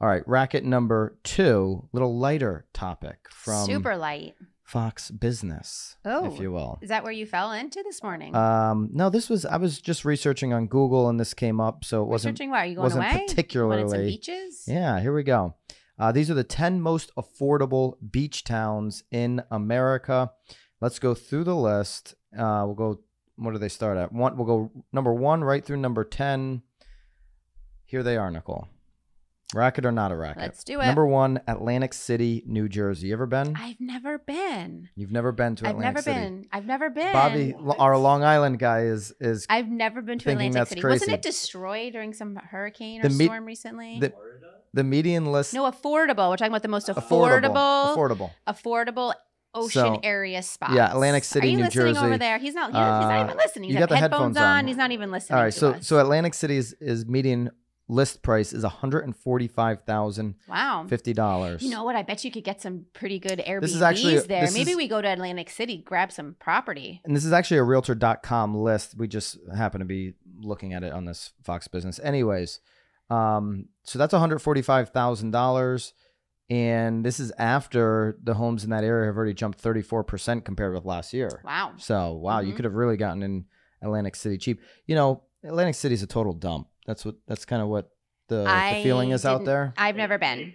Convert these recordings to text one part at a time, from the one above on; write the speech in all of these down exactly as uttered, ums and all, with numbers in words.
All right, racket number two, little lighter topic from Super Light. Fox Business, oh, if you will. Is that where you fell into this morning? Um, no, this was, I was just researching on Google and this came up, so it wasn't, researching what? Are you going wasn't away? particularly. You wanted some beaches? Yeah, here we go. Uh, these are the ten most affordable beach towns in America. Let's go through the list. Uh, we'll go, what do they start at? One, we'll go number one right through number ten. Here they are, Nicole. Racket or not a racket? Let's do it. Number one, Atlantic City, New Jersey. You ever been? I've never been. You've never been to I've Atlantic City? I've never been. I've never been. Bobby, what? our Long Island guy, is is. I've never been to Atlantic City. Crazy. Wasn't it destroyed during some hurricane or storm recently? The, the median list. No, affordable. We're talking about the most affordable, affordable, affordable ocean so, area spots. Yeah, Atlantic City, New Jersey. Are you listening over there? He's not. He's, uh, he's not even listening. He's you got the headphones, headphones on. on. He's not even listening. All right, to so us. so Atlantic City is, is median. List price is one hundred forty-five thousand dollars. Wow. fifty dollars. You know what? I bet you could get some pretty good Airbnbs this is actually, there. This Maybe is, we go to Atlantic City, grab some property. And this is actually a realtor dot com list. We just happen to be looking at it on this Fox Business. Anyways, um, so that's one hundred forty-five thousand dollars. And this is after the homes in that area have already jumped thirty-four percent compared with last year. Wow. So, wow, mm-hmm. you could have really gotten in Atlantic City cheap. You know, Atlantic City is a total dump. That's what. That's kind of what the, the feeling is out there. I've never been.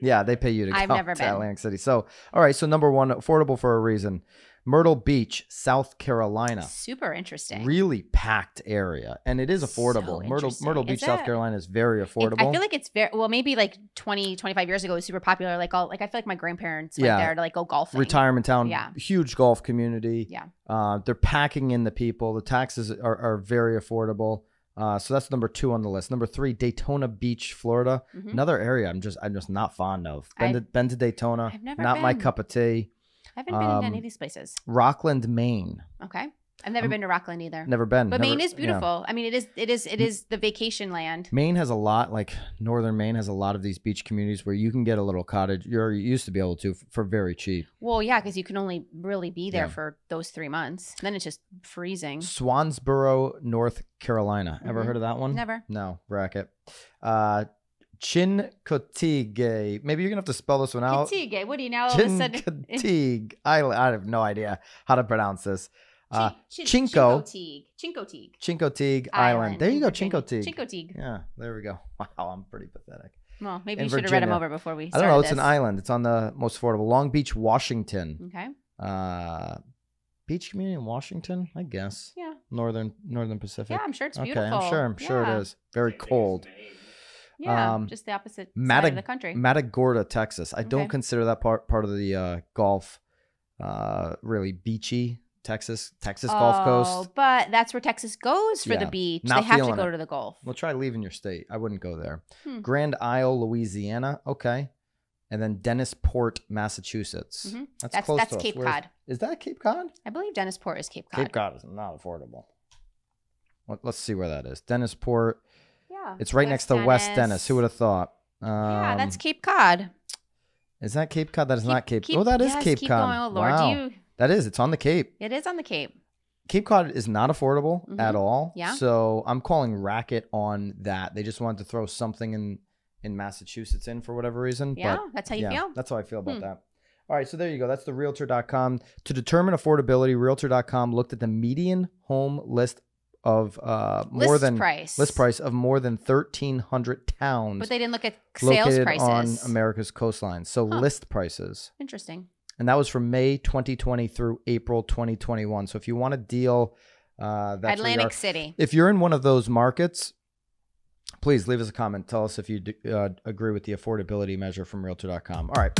Yeah, they pay you to go to Atlantic City. So, all right. So, number one, affordable for a reason. Myrtle Beach, South Carolina. Super interesting. Really packed area, and it is affordable. So Myrtle Myrtle Beach, South Carolina is very affordable. It, I feel like it's very well. Maybe like twenty, twenty-five years ago, it was super popular. Like all, like I feel like my grandparents yeah. went there to like go golfing. Retirement town. Yeah. Huge golf community. Yeah. Uh, they're packing in the people. The taxes are are very affordable. Uh, so that's number two on the list. Number three, Daytona Beach, Florida. Mm-hmm. Another area I'm just I'm just not fond of. Been to, been to Daytona. I've never not been. my cup of tea. I haven't um, been to any of these places. Rockland, Maine. Okay, I've never I'm, been to Rockland either. Never been. But never, Maine is beautiful. Yeah. I mean, it is it is it is the vacation land. Maine has a lot, like northern Maine has a lot of these beach communities where you can get a little cottage. You're you used to be able to for very cheap. Well, yeah, because you can only really be there yeah. for those three months. Then it's just freezing. Swansboro, North Carolina. Ever mm-hmm. heard of that one? Never. No, bracket. Uh, Chincoteague. Maybe you're gonna have to spell this one out. Chincoteague. What do you now all of a sudden? Chincoteague. I I have no idea how to pronounce this. Uh, Ch Ch Chinco, Chincoteague, Chincoteague, Chincoteague Island. Island. There you go, Chincoteague. Chincoteague. Yeah, there we go. Wow, I'm pretty pathetic. Well, maybe you should have read them over before we started. I don't know. It's this. an island. It's on the most affordable. Long Beach, Washington. Okay. Uh, beach community in Washington, I guess. Yeah. Northern Northern Pacific. Yeah, I'm sure it's beautiful. Okay, I'm sure. I'm sure yeah. it is. Very cold. Yeah, um, just the opposite side of the country. Matagorda, Texas. I don't okay. consider that part part of the uh, Gulf uh, really beachy. Texas, Texas oh, Gulf Coast. But that's where Texas goes for yeah, the beach. They have to go it. to the Gulf. Well, try leaving your state. I wouldn't go there. Hmm. Grand Isle, Louisiana. Okay. And then Dennisport, Massachusetts. Mm-hmm. That's, that's close that's to Cape us. Cod. Where's, is that Cape Cod? I believe Dennisport is Cape Cod. Cape Cod is not affordable. Let's see where that is. Dennisport. Yeah. It's right West next to Dennis. West Dennis. Who would have thought? Um, yeah, that's Cape Cod. Is that Cape Cod? That is keep, not Cape Cod. Oh, that yes, is Cape keep Cod. Going, oh, Lord. Wow. Do you That is. It's on the Cape. It is on the Cape. Cape Cod is not affordable mm-hmm. at all. Yeah. So I'm calling racket on that. They just wanted to throw something in, in Massachusetts in for whatever reason. Yeah, but that's how you yeah, feel. That's how I feel about hmm. that. All right, so there you go. That's the realtor dot com. To determine affordability, realtor dot com looked at the median home list of uh, list more than price. list price of more than thirteen hundred towns. But they didn't look at sales prices on America's coastline. So huh. list prices. Interesting. And that was from May twenty twenty through April twenty twenty-one. So if you want to deal, uh, that's Atlantic City. If you're in one of those markets, please leave us a comment. Tell us if you do, uh, agree with the affordability measure from realtor dot com. All right.